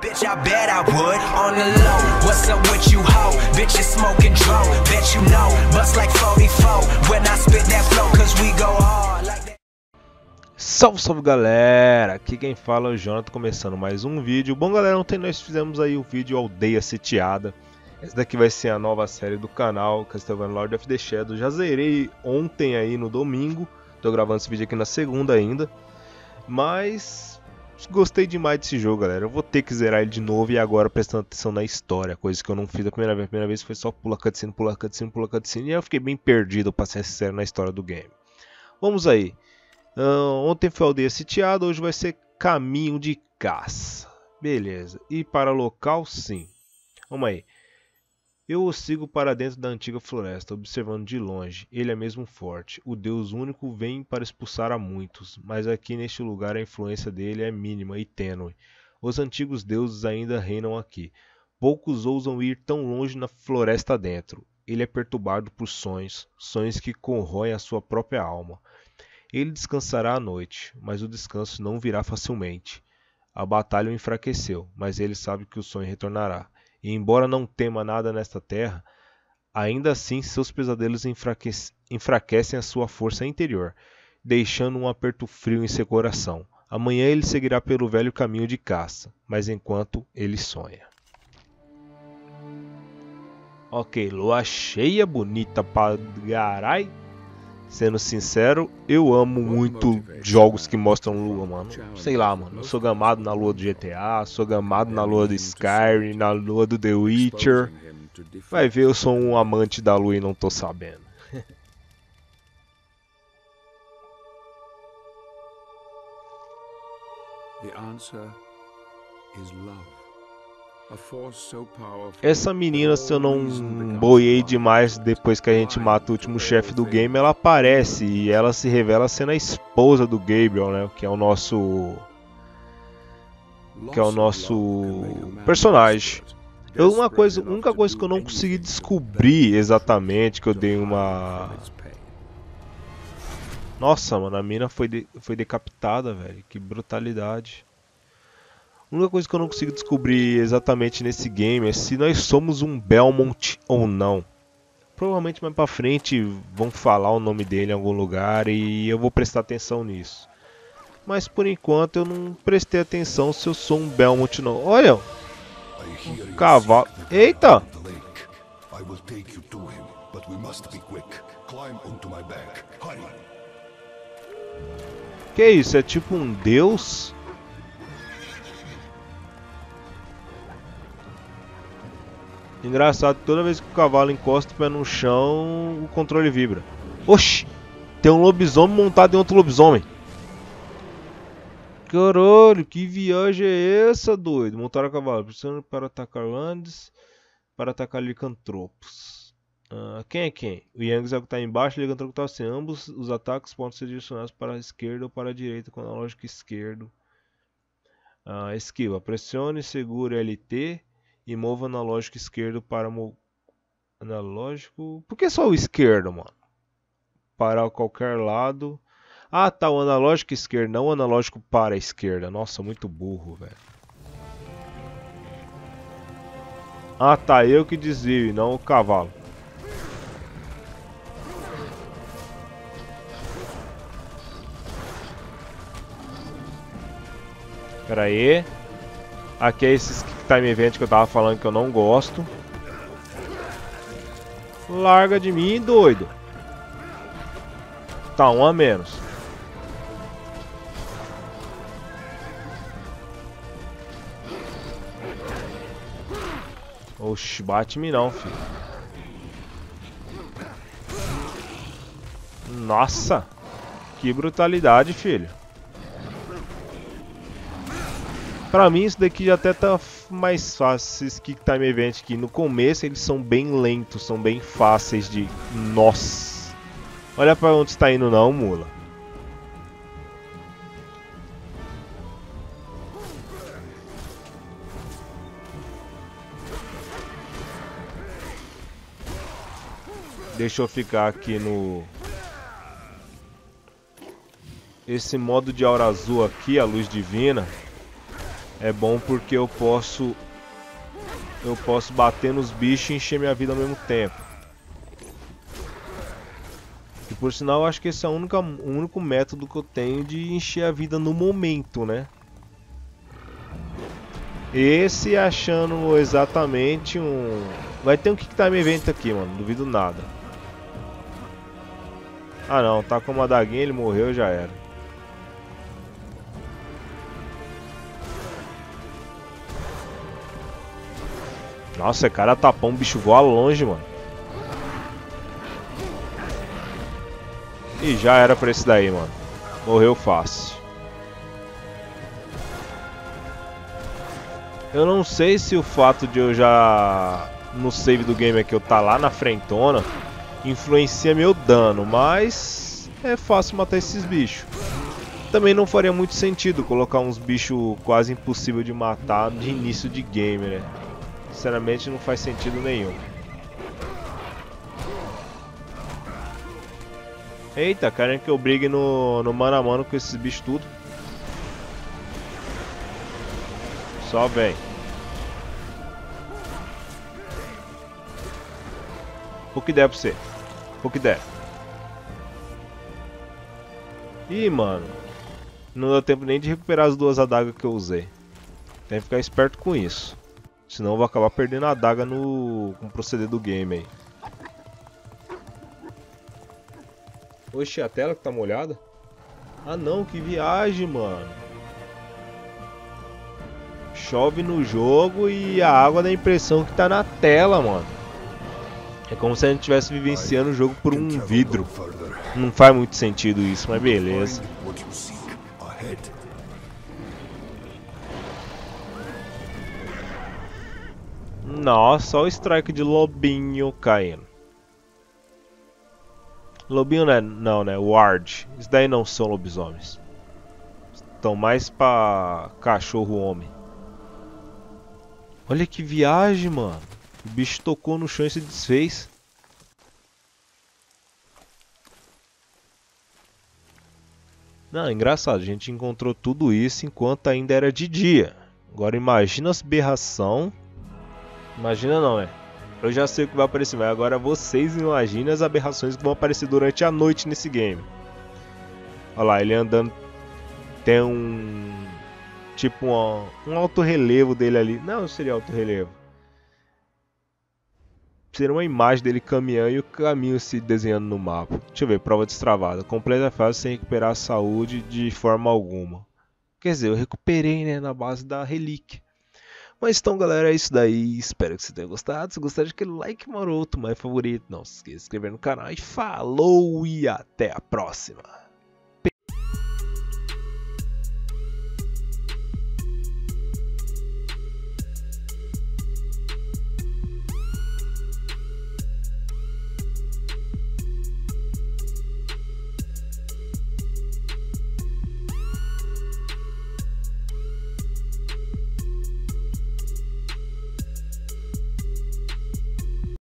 Bitch, I bet I would. On the low, what's up with you ho? Bitch, you smoking dro. Bet you know, bust like 44 when I spit that flow, cause we go hard like that. Salve, salve galera, aqui quem fala é o Jonathan, começando mais um vídeo. Bom galera, ontem nós fizemos aí o vídeo Aldeia Sitiada. Essa daqui vai ser a nova série do canal, Castlevania Lords of Shadow. Já zerei ontem aí no domingo, tô gravando esse vídeo aqui na segunda ainda. Mas... gostei demais desse jogo, galera. Eu vou ter que zerar ele de novo e agora prestando atenção na história. Coisa que eu não fiz a primeira vez. A primeira vez foi só pular cutscene, pular cutscene, pular cutscene. E eu fiquei bem perdido, pra ser sincero, na história do game. Vamos aí. Ontem foi Aldeia Sitiada, hoje vai ser Caminho de Caça. Beleza. E para local, sim. Vamos aí. Eu o sigo para dentro da antiga floresta, observando de longe. Ele é mesmo forte. O Deus único vem para expulsar a muitos, mas aqui neste lugar a influência dele é mínima e tênue. Os antigos deuses ainda reinam aqui. Poucos ousam ir tão longe na floresta adentro. Ele é perturbado por sonhos, sonhos que corroem a sua própria alma. Ele descansará à noite, mas o descanso não virá facilmente. A batalha o enfraqueceu, mas ele sabe que o sonho retornará. E embora não tema nada nesta terra, ainda assim seus pesadelos enfraquecem a sua força interior, deixando um aperto frio em seu coração. Amanhã ele seguirá pelo velho caminho de caça, mas enquanto ele sonha. Ok, lua cheia, bonita pra garai. Sendo sincero, eu amo muito jogos que mostram lua, mano. Sei lá, mano. Eu sou gamado na lua do GTA, sou gamado na lua do Skyrim, na lua do The Witcher. Vai ver, eu sou um amante da lua e não tô sabendo. Essa menina, se eu não boiei demais, depois que a gente mata o último chefe do game, ela aparece e ela se revela sendo a esposa do Gabriel, né? Que é o nosso personagem. A única coisa que eu não consegui descobrir exatamente, que eu dei uma... Nossa, mano, a mina foi decapitada, velho. Que brutalidade. A única coisa que eu não consigo descobrir exatamente nesse game é se nós somos um Belmont ou não. Provavelmente mais pra frente vão falar o nome dele em algum lugar e eu vou prestar atenção nisso. Mas por enquanto eu não prestei atenção se eu sou um Belmont ou não. Olha! Um cavalo... Eita! Que isso? É tipo um deus? Engraçado, toda vez que o cavalo encosta o pé no chão, o controle vibra. Oxi! Tem um lobisomem montado em outro lobisomem. Caralho, que viagem é essa, doido? Montaram o cavalo, precisando para atacar Yangs, para atacar Lycanthropos. Quem é quem? O Yangs é o que está embaixo, o Lycanthropos está assim. Ambos os ataques podem ser direcionados para a esquerda ou para a direita com a lógica esquerdo. Esquiva, pressione, segura LT. E mova analógico esquerdo para... analógico... Por que só o esquerdo, mano? Para qualquer lado... Ah, tá, o analógico esquerdo, não o analógico para a esquerda. Nossa, muito burro, velho. Ah, tá, eu que desvio, não o cavalo. Pera aí. Aqui é esses time event que eu tava falando que eu não gosto. Larga de mim, doido. Tá, um a menos. Oxi, bate-me não, filho. Nossa, que brutalidade, filho. Pra mim isso daqui já até tá mais fácil. Esses Kick Time Event aqui no começo eles são bem lentos, são bem fáceis de... Nossa! Olha pra onde está indo não, mula. Deixa eu ficar aqui no... Esse modo de aura azul aqui, a luz divina... É bom porque eu posso bater nos bichos e encher minha vida ao mesmo tempo. E por sinal, eu acho que esse é o único método que eu tenho de encher a vida no momento, né? Esse achando exatamente um... Vai ter um Kick Time Event aqui, mano. Duvido nada. Ah não, tá com uma daguinha, ele morreu, já era. Nossa, cara, tapão, o bicho voa longe, mano. E já era pra esse daí, mano. Morreu fácil. Eu não sei se o fato de eu já... No save do game aqui eu tá lá na frentona influencia meu dano, mas é fácil matar esses bichos. Também não faria muito sentido colocar uns bichos quase impossível de matar de início de game, né? Sinceramente não faz sentido nenhum. Eita, querem que eu brigue no mano a mano com esses bichos tudo. Só vem. O que der pra você. O que der. Ih, mano. Não deu tempo nem de recuperar as duas adagas que eu usei. Tem que ficar esperto com isso. Senão eu vou acabar perdendo a adaga no proceder do game aí. Oxe, a tela que tá molhada? Ah não, que viagem, mano. Chove no jogo e a água dá a impressão que tá na tela, mano. É como se a gente estivesse vivenciando o jogo por um vidro. Não faz muito sentido isso, mas beleza. Nossa, olha o strike de lobinho caindo. Lobinho não é... Não, né? Ward. Isso daí não são lobisomens. Estão mais pra cachorro-homem. Olha que viagem, mano. O bicho tocou no chão e se desfez. Não, engraçado, a gente encontrou tudo isso enquanto ainda era de dia. Agora imagina as berração. Imagina não, né? Eu já sei o que vai aparecer, mas agora vocês imaginem as aberrações que vão aparecer durante a noite nesse game. Olha lá, ele andando. Tem um... Tipo um alto relevo dele ali. Não, seria alto relevo. Ser uma imagem dele caminhando e o caminho se desenhando no mapa. Deixa eu ver, prova destravada. Completa a fase sem recuperar a saúde de forma alguma. Quer dizer, eu recuperei, né, na base da relíquia. Mas então, galera, é isso daí. Espero que você tenha gostado. Se gostar, deixa aquele like maroto, mais favorito. Não se esqueça de se inscrever no canal. E falou e até a próxima.